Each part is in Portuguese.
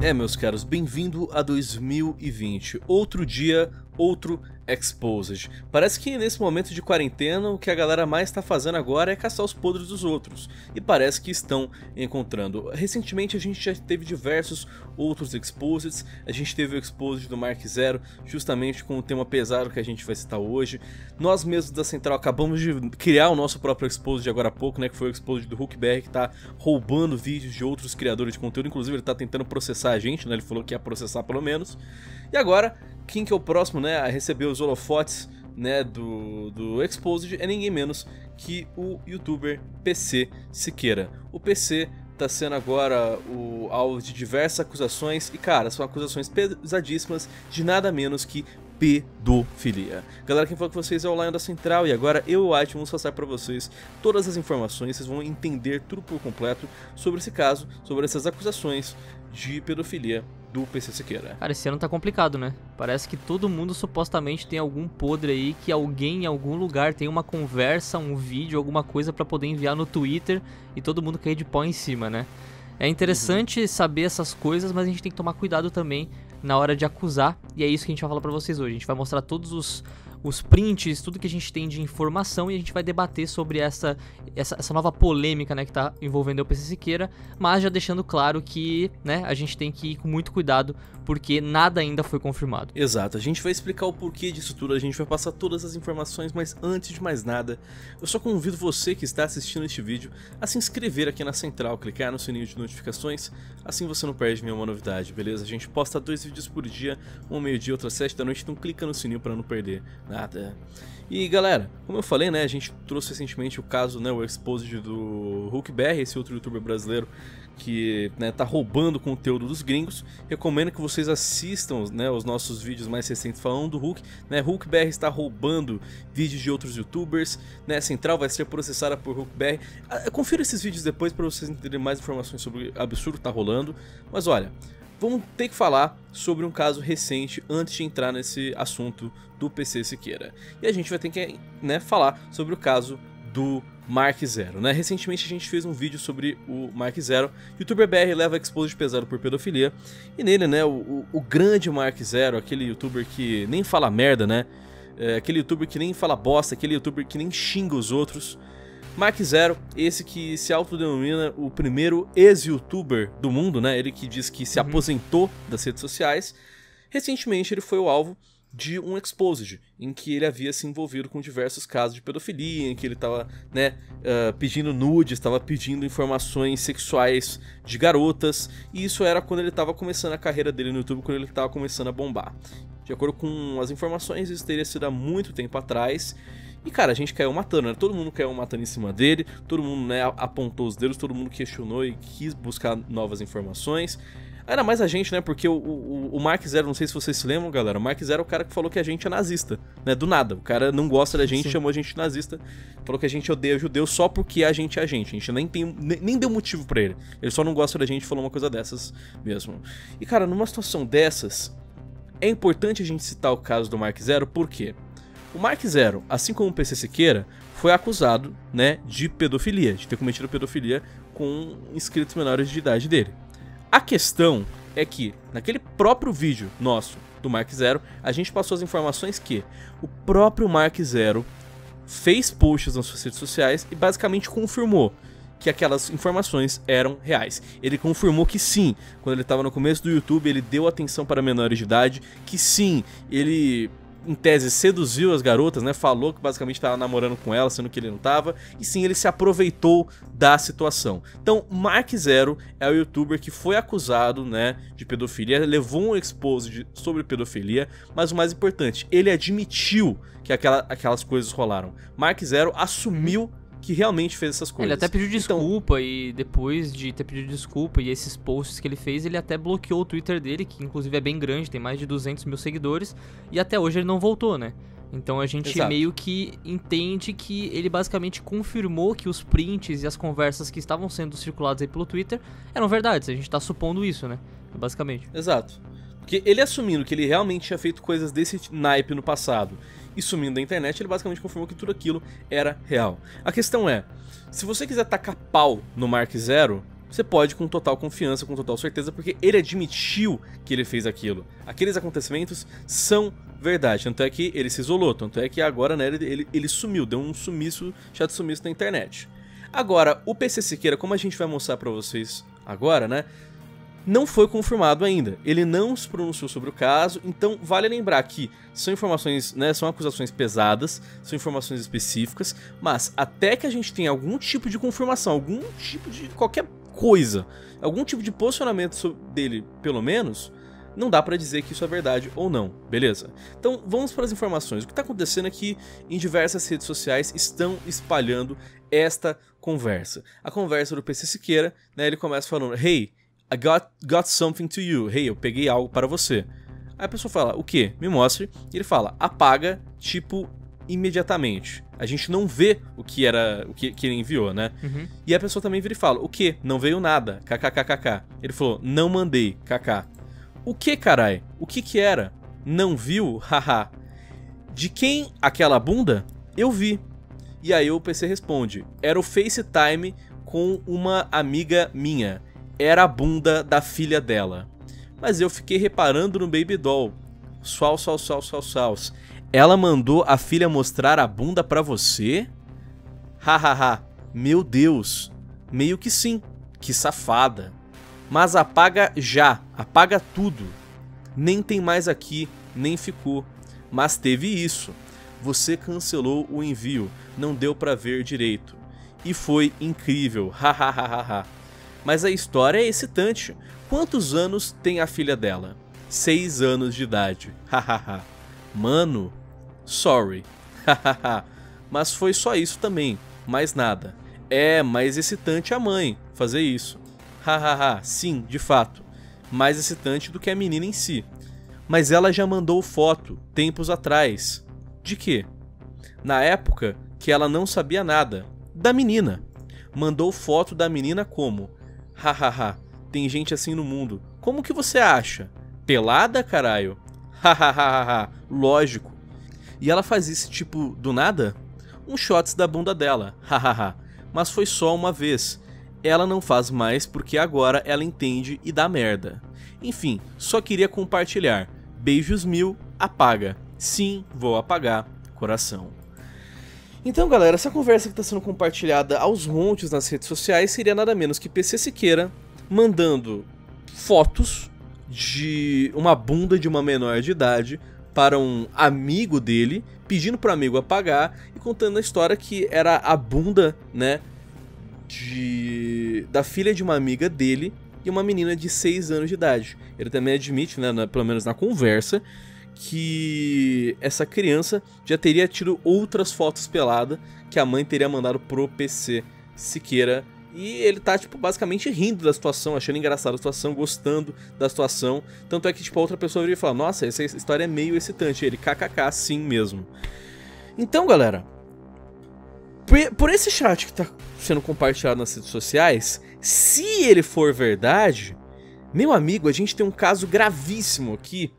É, meus caros, bem-vindo a 2020, outro dia, outro Exposed. Parece que nesse momento de quarentena o que a galera mais tá fazendo agora é caçar os podres dos outros, e parece que estão encontrando. Recentemente a gente já teve diversos outros Exposeds, a gente teve o Exposed do Mark Zero, justamente com o tema pesado que a gente vai citar hoje. Nós mesmos da Central acabamos de criar o nosso próprio Exposed agora há pouco, né, que foi o Exposed do Hulk.br, que tá roubando vídeos de outros criadores de conteúdo, inclusive ele tá tentando processar a gente, né, ele falou que ia processar pelo menos. E agora, quem que é o próximo, né, a receber os holofotes, né, do Exposed é ninguém menos que o youtuber PC Siqueira. O PC tá sendo agora o alvo de diversas acusações e, cara, são acusações pesadíssimas de nada menos que pedofilia. Galera, quem fala com vocês é o Lionel da Central, e agora eu e o Ait vamos passar para vocês todas as informações, vocês vão entender tudo por completo sobre esse caso, sobre essas acusações de pedofilia do PC Siqueira. Cara, esse ano tá complicado, né? Parece que todo mundo supostamente tem algum podre aí, que alguém em algum lugar tem uma conversa, um vídeo, alguma coisa pra poder enviar no Twitter e todo mundo cair de pau em cima, né? É interessante saber essas coisas, mas a gente tem que tomar cuidado também na hora de acusar, e é isso que a gente vai falar pra vocês hoje. A gente vai mostrar todos os prints, tudo que a gente tem de informação, e a gente vai debater sobre essa nova polêmica, né, que tá envolvendo o PC Siqueira, mas já deixando claro que, né, a gente tem que ir com muito cuidado, porque nada ainda foi confirmado. Exato, a gente vai explicar o porquê disso tudo, a gente vai passar todas as informações, mas antes de mais nada, eu só convido você que está assistindo este vídeo a se inscrever aqui na Central, clicar no sininho de notificações, assim você não perde nenhuma novidade, beleza? A gente posta 2 vídeos por dia, um ao meio-dia, outro às 7 da noite, então clica no sininho para não perder nada. E galera, como eu falei, né, a gente trouxe recentemente o caso, né, o Exposed do Hulk.br, esse outro youtuber brasileiro que, né, tá roubando o conteúdo dos gringos. Recomendo que vocês assistam, né, os nossos vídeos mais recentes falando do Hulk, né, Hulk.br está roubando vídeos de outros youtubers, né, Central vai ser processada por Hulk.br. Confira esses vídeos depois para vocês entenderem mais informações sobre o absurdo que tá rolando, mas olha, vamos ter que falar sobre um caso recente antes de entrar nesse assunto do PC Siqueira. E a gente vai ter que, né, falar sobre o caso do Mark Zero, né? Recentemente a gente fez um vídeo sobre o Mark Zero. Youtuber BR leva exposed pesado por pedofilia. E nele, né, o grande Mark Zero, aquele youtuber que nem fala merda, né? É, aquele youtuber que nem fala bosta, aquele youtuber que nem xinga os outros. Mark Zero, esse que se autodenomina o primeiro ex-youtuber do mundo, né? Ele que diz que se aposentou das redes sociais. Recentemente ele foi o alvo de um exposed, em que ele havia se envolvido com diversos casos de pedofilia, em que ele estava, né, pedindo nudes, estava pedindo informações sexuais de garotas, e isso era quando ele estava começando a carreira dele no YouTube, quando ele estava começando a bombar. De acordo com as informações, isso teria sido há muito tempo atrás. E, cara, a gente caiu matando, né? Todo mundo caiu matando em cima dele, todo mundo, né, apontou os dedos, todo mundo questionou e quis buscar novas informações. Ainda mais a gente, né? Porque o Mark Zero, não sei se vocês se lembram, galera, o Mark Zero é o cara que falou que a gente é nazista, né? Do nada, o cara não gosta da gente, sim, chamou a gente de nazista, falou que a gente odeia judeu só porque a gente é a gente. A gente nem deu motivo pra ele, ele só não gosta da gente e falou uma coisa dessas mesmo. E, cara, numa situação dessas, é importante a gente citar o caso do Mark Zero, por quê? O Mark Zero, assim como o PC Siqueira, foi acusado, né, de pedofilia, de ter cometido pedofilia com inscritos menores de idade dele. A questão é que, naquele próprio vídeo nosso do Mark Zero, a gente passou as informações que o próprio Mark Zero fez posts nas suas redes sociais e basicamente confirmou que aquelas informações eram reais. Ele confirmou que sim, quando ele estava no começo do YouTube, ele deu atenção para menores de idade, que sim, ele, em tese, seduziu as garotas, né? Falou que basicamente estava namorando com ela, sendo que ele não estava. E sim, ele se aproveitou da situação. Então, Mark Zero é o youtuber que foi acusado, né, de pedofilia. Ele levou um exposed sobre pedofilia. Mas o mais importante, ele admitiu que aquelas coisas rolaram. Mark Zero assumiu que realmente fez essas coisas. Ele até pediu desculpa, então, e depois de ter pedido desculpa e esses posts que ele fez, ele até bloqueou o Twitter dele, que inclusive é bem grande, tem mais de 200 mil seguidores, e até hoje ele não voltou, né? Então a gente, exato, meio que entende que ele basicamente confirmou que os prints e as conversas que estavam sendo circuladas aí pelo Twitter eram verdades, a gente tá supondo isso, né? Basicamente. Exato. Porque ele assumindo que ele realmente tinha feito coisas desse naipe no passado e sumindo da internet, ele basicamente confirmou que tudo aquilo era real. A questão é, se você quiser tacar pau no Mark Zero, você pode com total confiança, com total certeza, porque ele admitiu que ele fez aquilo. Aqueles acontecimentos são verdade, tanto é que ele se isolou, tanto é que agora, né, ele sumiu, deu um sumiço, chato sumiço na internet. Agora, o PC Siqueira, como a gente vai mostrar pra vocês agora, né, não foi confirmado ainda, ele não se pronunciou sobre o caso, então vale lembrar que são informações, né, são acusações pesadas, são informações específicas, mas até que a gente tenha algum tipo de confirmação, algum tipo de qualquer coisa, algum tipo de posicionamento dele, pelo menos, não dá pra dizer que isso é verdade ou não, beleza? Então vamos para as informações. O que tá acontecendo é que em diversas redes sociais estão espalhando esta conversa. A conversa do PC Siqueira, né, ele começa falando, hey, I got something to you. Hey, eu peguei algo para você. Aí a pessoa fala, o quê? Me mostre. E ele fala, apaga, tipo, imediatamente. A gente não vê o que era, o que ele enviou, né? Uhum. E a pessoa também vira e fala, o quê? Não veio nada. KKKKK. Ele falou, não mandei. KK. O que, carai? O que que era? Não viu? Haha. De quem aquela bunda? Eu vi. E aí o PC responde, era o FaceTime com uma amiga minha. Era a bunda da filha dela. Mas eu fiquei reparando no Baby Doll. Sals. Ela mandou a filha mostrar a bunda pra você? Hahaha. Meu Deus. Meio que sim. Que safada. Mas apaga já. Apaga tudo. Nem tem mais aqui. Nem ficou. Mas teve isso. Você cancelou o envio. Não deu pra ver direito. E foi incrível. Hahaha. Mas a história é excitante. Quantos anos tem a filha dela? 6 anos de idade. Hahaha. Mano, sorry. Hahaha. Mas foi só isso também. Mais nada. É mais excitante a mãe fazer isso. Hahaha. Sim, de fato. Mais excitante do que a menina em si. Mas ela já mandou foto tempos atrás. De quê? Na época que ela não sabia nada. Da menina. Mandou foto da menina como? Hahaha, tem gente assim no mundo. Como que você acha? Pelada, caralho? Hahaha, lógico. E ela faz isso tipo, do nada? Um shots da bunda dela, hahaha. Mas foi só uma vez. Ela não faz mais porque agora ela entende e dá merda. Enfim, só queria compartilhar. Beijos mil, apaga. Sim, vou apagar. Coração. Então, galera, essa conversa que está sendo compartilhada aos montes nas redes sociais seria nada menos que PC Siqueira mandando fotos de uma bunda de uma menor de idade para um amigo dele, pedindo para o amigo apagar e contando a história que era a bunda, né, da filha de uma amiga dele e uma menina de 6 anos de idade. Ele também admite, né, pelo menos na conversa, que essa criança já teria tido outras fotos pelada que a mãe teria mandado pro PC Siqueira. E ele tá, tipo, basicamente rindo da situação, achando engraçada a situação, gostando da situação. Tanto é que, tipo, a outra pessoa viria e fala, nossa, essa história é meio excitante. E ele, kkk, sim mesmo. Então, galera, por esse chat que tá sendo compartilhado nas redes sociais, se ele for verdade, meu amigo, a gente tem um caso gravíssimo aqui.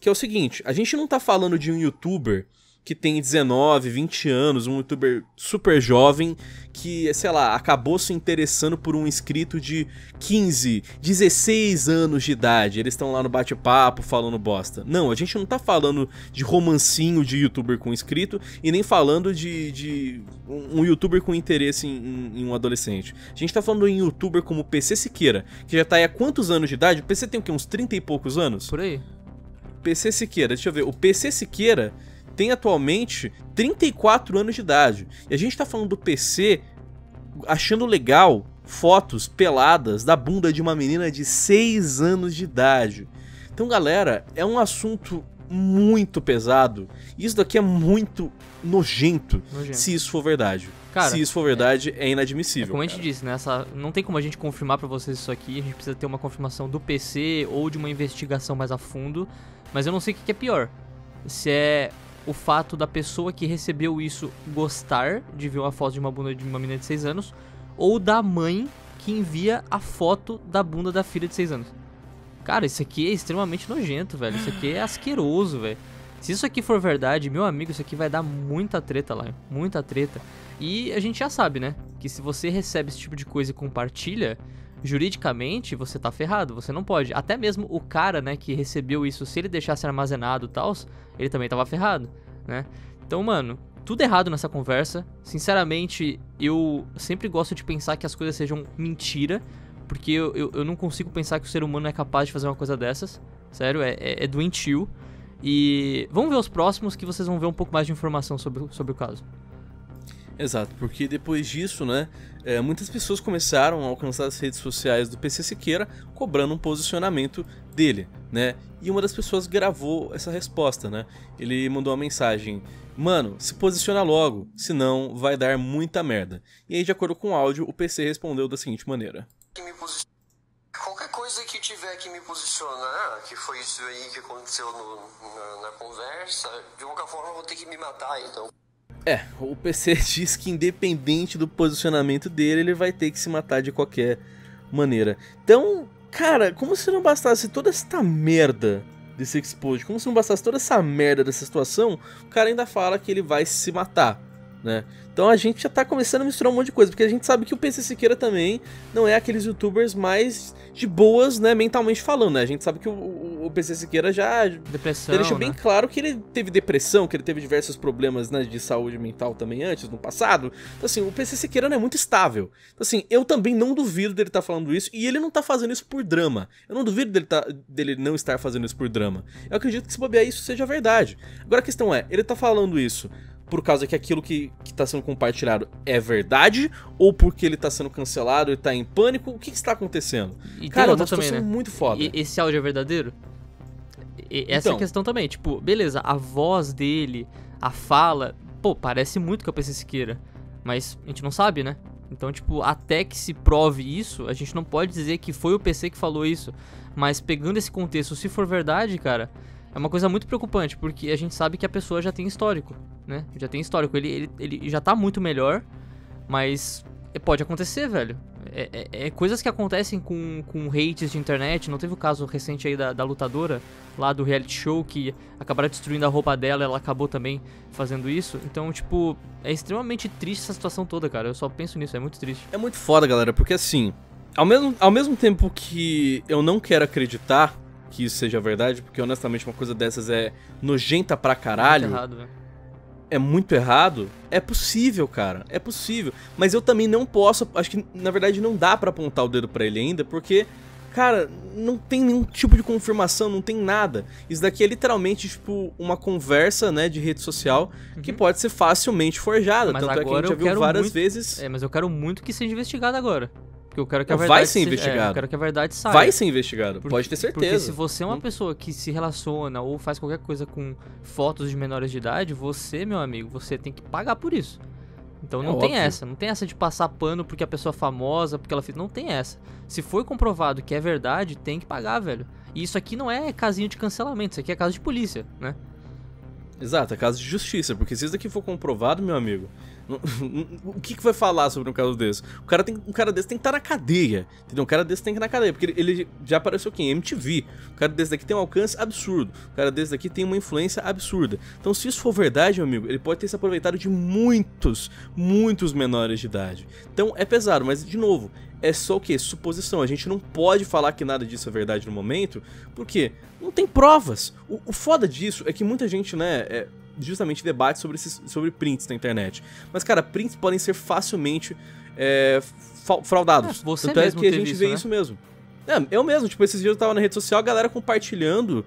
Que é o seguinte, a gente não tá falando de um youtuber que tem 19, 20 anos, um youtuber super jovem que, sei lá, acabou se interessando por um inscrito de 15, 16 anos de idade. Eles estão lá no bate-papo falando bosta. Não, a gente não tá falando de romancinho de youtuber com inscrito e nem falando de um youtuber com interesse em um adolescente. A gente tá falando em youtuber como o PC Siqueira, que já tá aí há quantos anos de idade? O PC tem o quê? Uns 30 e poucos anos? Por aí. PC Siqueira, deixa eu ver, o PC Siqueira tem atualmente 34 anos de idade, e a gente tá falando do PC achando legal fotos peladas da bunda de uma menina de 6 anos de idade. Então, galera, é um assunto muito pesado, isso daqui é muito nojento. Se isso for verdade. Cara, se isso for verdade, é inadmissível. É como a gente disse, né? Não tem como a gente confirmar pra vocês isso aqui, a gente precisa ter uma confirmação do PC ou de uma investigação mais a fundo, mas eu não sei o que é pior. Se é o fato da pessoa que recebeu isso gostar de ver uma foto de uma bunda de uma menina de 6 anos, ou da mãe que envia a foto da bunda da filha de 6 anos. Cara, isso aqui é extremamente nojento, velho. Isso aqui é asqueroso, velho. Se isso aqui for verdade, meu amigo, isso aqui vai dar muita treta lá, muita treta. E a gente já sabe, né, que se você recebe esse tipo de coisa e compartilha, juridicamente você tá ferrado, você não pode. Até mesmo o cara, né, que recebeu isso, se ele deixasse armazenado e tal, ele também tava ferrado, né? Então, mano, tudo errado nessa conversa. Sinceramente, eu sempre gosto de pensar que as coisas sejam mentira, porque eu não consigo pensar que o ser humano é capaz de fazer uma coisa dessas. Sério, é doentio. E vamos ver os próximos, que vocês vão ver um pouco mais de informação sobre o caso. Exato, porque depois disso, né, muitas pessoas começaram a alcançar as redes sociais do PC Siqueira cobrando um posicionamento dele, né? E uma das pessoas gravou essa resposta, né? Ele mandou uma mensagem: mano, se posiciona logo, senão vai dar muita merda. E aí, de acordo com o áudio, o PC respondeu da seguinte maneira: qualquer coisa que tiver que me posicionar, que foi isso aí que aconteceu na conversa, de qualquer forma eu vou ter que me matar, então. O PC diz que independente do posicionamento dele, ele vai ter que se matar de qualquer maneira. Então, cara, como se não bastasse toda esta merda desse expose, como se não bastasse toda essa merda dessa situação, o cara ainda fala que ele vai se matar, né? Então a gente já tá começando a misturar um monte de coisa, porque a gente sabe que o PC Siqueira também não é aqueles youtubers mais de boas, né, mentalmente falando, né? A gente sabe que o PC Siqueira já deixou bem claro que ele teve depressão, que ele teve diversos problemas, né, de saúde mental também antes, no passado. Então assim, o PC Siqueira não é muito estável. Então assim, eu também não duvido dele tá falando isso, e ele não tá fazendo isso por drama. Eu não duvido dele não estar fazendo isso por drama. Eu acredito que se bobear isso seja verdade. Agora a questão é, ele tá falando isso por causa que aquilo que tá sendo compartilhado é verdade, ou porque ele tá sendo cancelado e tá em pânico? O que está acontecendo? E cara, é uma situação também, né, muito foda. E esse áudio é verdadeiro? Essa é a questão também, tipo, beleza, a voz dele, a fala, pô, parece muito que é o PC Siqueira, mas a gente não sabe, né? Então, tipo, até que se prove isso, a gente não pode dizer que foi o PC que falou isso, mas pegando esse contexto, se for verdade, cara, é uma coisa muito preocupante, porque a gente sabe que a pessoa já tem histórico, né? Já tem histórico, ele já tá muito melhor, mas pode acontecer, velho. Coisas que acontecem com hates de internet. Não teve o caso recente aí da lutadora, lá do reality show, que acabaram destruindo a roupa dela, ela acabou também fazendo isso. Então, tipo, é extremamente triste essa situação toda, cara. Eu só penso nisso, é muito triste. É muito foda, galera, porque assim, ao mesmo tempo que eu não quero acreditar que isso seja verdade, porque honestamente uma coisa dessas é nojenta pra caralho, é muito errado, é possível, cara, é possível, mas eu também não posso, acho que na verdade não dá pra apontar o dedo pra ele ainda, porque, cara, não tem nenhum tipo de confirmação, não tem nada. Isso daqui é literalmente, tipo, uma conversa, né, de rede social, que pode ser facilmente forjada, mas tanto é que a gente já viu várias vezes. Mas eu quero muito que seja investigado agora. Porque eu quero que a verdade vai ser investigada. Eu quero que a verdade saia. Vai ser investigado, pode ter certeza. Porque se você é uma pessoa que se relaciona ou faz qualquer coisa com fotos de menores de idade, você, meu amigo, você tem que pagar por isso. Então não tem essa. Não tem essa de passar pano porque a pessoa é famosa, porque ela fez. Não tem essa. Se foi comprovado que é verdade, tem que pagar, velho. E isso aqui não é casinho de cancelamento, isso aqui é caso de polícia, né? Exato, é caso de justiça, porque se isso daqui for comprovado, meu amigo, o que vai falar sobre um caso desse? Um cara desse tem que estar na cadeia, entendeu? Um cara desse tem que estar na cadeia, porque ele já apareceu aqui em MTV. Um cara desse daqui tem um alcance absurdo, um cara desse daqui tem uma influência absurda. Então se isso for verdade, meu amigo, ele pode ter se aproveitado de muitos menores de idade. Então é pesado, mas de novo, é só o que? Suposição. A gente não pode falar que nada disso é verdade no momento, porque não tem provas. O foda disso é que muita gente, né, justamente debate sobre prints na internet. Mas, cara, prints podem ser facilmente fraudados. Você tanto mesmo é que a gente isso, vê, né? Isso mesmo. Eu mesmo, tipo, esses dias eu tava na rede social, a galera compartilhando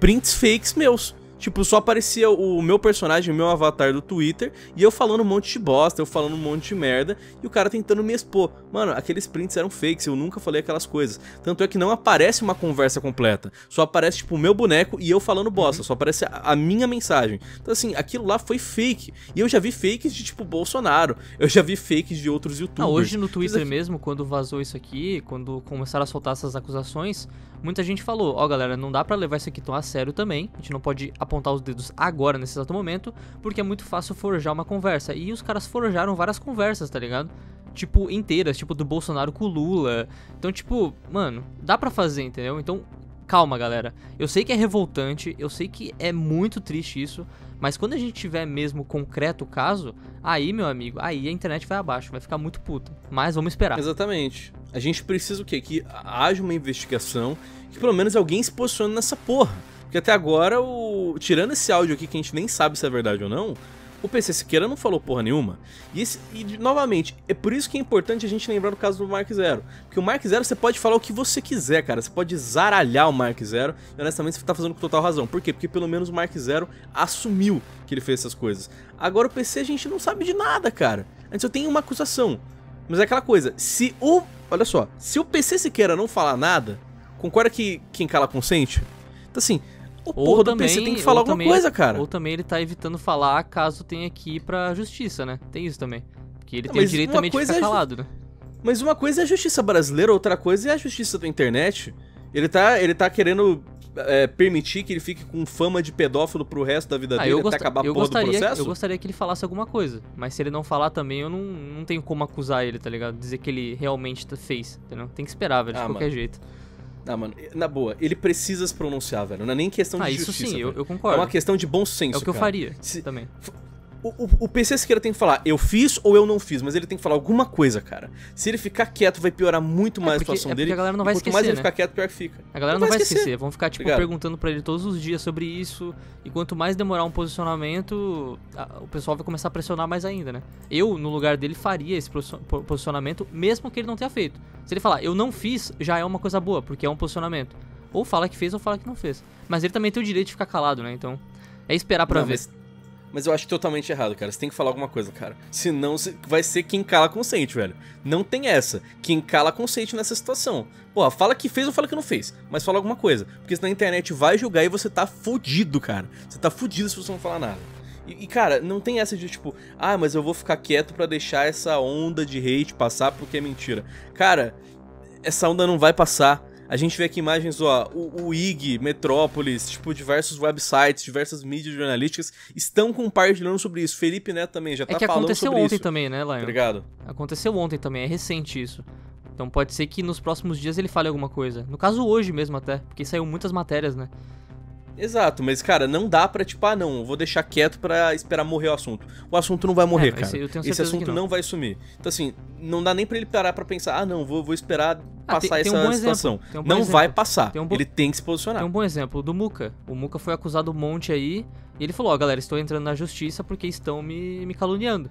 prints fakes meus. Tipo, só aparecia o meu personagem, o meu avatar do Twitter, e eu falando um monte de bosta, eu falando um monte de merda, e o cara tentando me expor. Mano, aqueles prints eram fakes, eu nunca falei aquelas coisas. Tanto é que não aparece uma conversa completa. Só aparece, tipo, o meu boneco e eu falando bosta. Só aparece a minha mensagem. Então, assim, aquilo lá foi fake. E eu já vi fakes de, tipo, Bolsonaro. Eu já vi fakes de outros youtubers. Hoje no Twitter mesmo, quando vazou isso aqui, quando começaram a soltar essas acusações, muita gente falou: ó, galera, não dá pra levar isso aqui tão a sério também. A gente não pode apontar os dedos agora, nesse exato momento, porque é muito fácil forjar uma conversa. E os caras forjaram várias conversas, tá ligado? Tipo, inteiras, tipo, do Bolsonaro com o Lula. Então, tipo, mano, dá pra fazer, entendeu? Então, Calma, galera. Eu sei que é revoltante, eu sei que é muito triste isso, mas quando a gente tiver mesmo concreto o caso, aí, meu amigo, aí a internet vai abaixo, vai ficar muito puta. Mas vamos esperar. Exatamente. A gente precisa o quê? Que haja uma investigação, que pelo menos alguém se posicione nessa porra. Porque até agora, tirando esse áudio aqui que a gente nem sabe se é verdade ou não, o PC Siqueira não falou porra nenhuma. E novamente, é por isso que é importante a gente lembrar do caso do Mark Zero. Porque o Mark Zero, você pode falar o que você quiser, cara. Você pode zaralhar o Mark Zero. E honestamente, você tá fazendo com total razão. Por quê? Porque pelo menos o Mark Zero assumiu que ele fez essas coisas. Agora o PC, a gente não sabe de nada, cara. A gente só tem uma acusação. Mas é aquela coisa, olha só, se o PC Siqueira não falar nada, concorda que quem cala consente? Então assim... O porra do PC tem que falar alguma coisa, cara. Ou também ele tá evitando falar caso tenha que ir pra justiça, né? Tem isso também. Porque ele tem o direito também de ficar calado, né? Mas uma coisa é a justiça brasileira, outra coisa é a justiça da internet. Ele tá querendo permitir que ele fique com fama de pedófilo pro resto da vida dele até acabar a porra do processo? Eu gostaria que ele falasse alguma coisa. Mas se ele não falar também, eu não tenho como acusar ele, tá ligado? Dizer que ele realmente fez, entendeu? Tem que esperar, velho, de qualquer jeito. Ah, mano, na boa, ele precisa se pronunciar, velho. Não é nem questão de justiça. Ah, isso sim, eu concordo. É uma questão de bom senso, cara. É o que eu faria, também. O PC Siqueira tem que falar, eu fiz ou eu não fiz, mas ele tem que falar alguma coisa, cara. Se ele ficar quieto, vai piorar muito mais a situação dele. A galera não vai esquecer, quanto mais ele ficar quieto, pior que fica. A galera não vai esquecer. Vão ficar, tipo, perguntando pra ele todos os dias sobre isso. E quanto mais demorar um posicionamento, o pessoal vai começar a pressionar mais ainda, né? Eu, no lugar dele, faria esse posicionamento, mesmo que ele não tenha feito. Se ele falar, eu não fiz, já é uma coisa boa, porque é um posicionamento. Ou fala que fez, ou fala que não fez. Mas ele também tem o direito de ficar calado, né? Então, é esperar pra ver. Mas eu acho totalmente errado, cara. Você tem que falar alguma coisa, cara. Senão vai ser quem cala consente, velho. Não tem essa. Quem cala consente nessa situação. Porra, fala que fez ou fala que não fez. Mas fala alguma coisa. Porque senão a internet vai julgar e você tá fudido, cara. Você tá fudido se você não falar nada. E cara, não tem essa de tipo... Ah, mas eu vou ficar quieto pra deixar essa onda de hate passar porque é mentira. Cara, essa onda não vai passar. A gente vê aqui imagens, ó, o IG, Metrópoles, tipo, diversos websites, diversas mídias jornalísticas estão compartilhando sobre isso. Felipe Neto também já tá falando sobre isso. É que aconteceu ontem também, né, Lionel? Obrigado. Aconteceu ontem também, é recente isso. Então pode ser que nos próximos dias ele fale alguma coisa. No caso, hoje mesmo até, porque saiu muitas matérias, né? Exato, mas cara, não dá pra tipo, ah não, eu vou deixar quieto pra esperar morrer o assunto. O assunto não vai morrer, cara. Esse assunto não vai sumir. Então assim, não dá nem pra ele parar pra pensar, ah não, vou esperar passar essa situação. Não vai passar, ele tem que se posicionar. Tem um bom exemplo do Muca. O Muca foi acusado um monte aí, e ele falou, ó, galera, estou entrando na justiça porque estão me caluniando.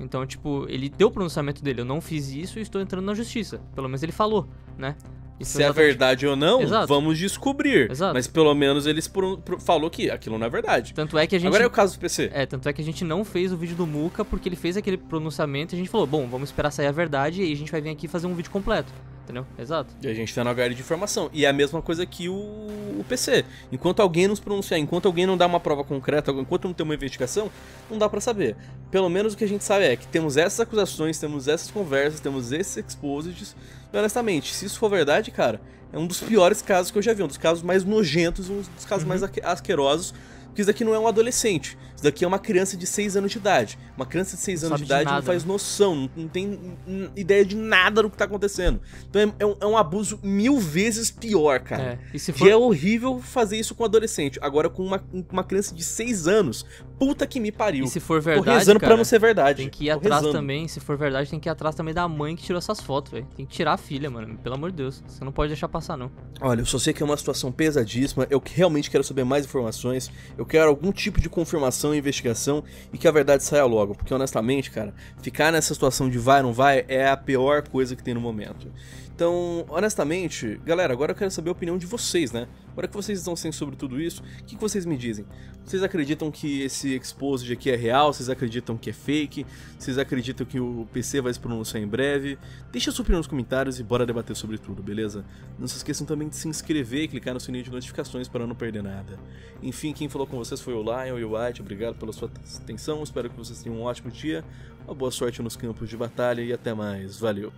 Então tipo, ele deu o pronunciamento dele, eu não fiz isso e estou entrando na justiça. Pelo menos ele falou, né? Isso se é verdade ou não, vamos descobrir. Exato. Mas pelo menos eles falou que aquilo não é verdade. Tanto é que a gente... Agora é o caso do PC. É, tanto é que a gente não fez o vídeo do Muca porque ele fez aquele pronunciamento e a gente falou, bom, vamos esperar sair a verdade e aí a gente vai vir aqui fazer um vídeo completo. Entendeu? Exato. E a gente tá na área de informação. E é a mesma coisa que o PC. Enquanto alguém não se pronunciar, enquanto alguém não dá uma prova concreta, enquanto não tem uma investigação, não dá pra saber. Pelo menos o que a gente sabe é que temos essas acusações, temos essas conversas, temos esses exposits. E honestamente, se isso for verdade, cara, é um dos piores casos que eu já vi. Um dos casos mais nojentos, um dos casos mais asquerosos. Porque isso daqui não é um adolescente, isso daqui é uma criança de 6 anos de idade. Uma criança de 6 anos de idade não faz noção, não tem ideia de nada do que tá acontecendo. Então é um abuso 1000 vezes pior, cara. E é horrível fazer isso com um adolescente. Agora com uma criança de 6 anos, puta que me pariu. E se for verdade, tô rezando, cara, pra não ser verdade. Tem que ir atrás também, se for verdade, tem que ir atrás também da mãe que tirou essas fotos, velho. Tem que tirar a filha, mano, pelo amor de Deus. Você não pode deixar passar, não. Olha, eu só sei que é uma situação pesadíssima, eu realmente quero saber mais informações. Eu quero algum tipo de confirmação e investigação e que a verdade saia logo. Porque honestamente, cara, ficar nessa situação de vai ou não vai é a pior coisa que tem no momento. Então, honestamente, galera, agora eu quero saber a opinião de vocês, né? Agora que vocês estão sendo sobre tudo isso, o que vocês me dizem? Vocês acreditam que esse exposed aqui é real? Vocês acreditam que é fake? Vocês acreditam que o PC vai se pronunciar em breve? Deixa a sua opinião nos comentários e bora debater sobre tudo, beleza? Não se esqueçam também de se inscrever e clicar no sininho de notificações para não perder nada. Enfim, quem falou com vocês foi o Lionel e o Ait. Obrigado pela sua atenção, espero que vocês tenham um ótimo dia, uma boa sorte nos campos de batalha e até mais. Valeu!